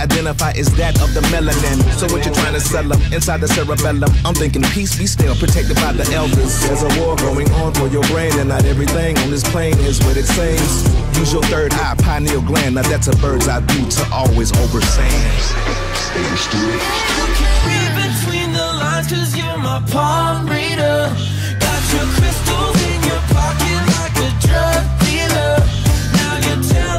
I identify is that of the melanin. So what you trying to sell up inside the cerebellum? I'm thinking peace be still, protected by the elders. There's a war going on for your brain, and not everything on this plane is what it seems. Use your third eye, pineal gland. Now that's a bird's eye view to always overstand. Between the lines, 'cause you're my palm reader. Got your crystals in your pocket like a drug dealer. Now you're telling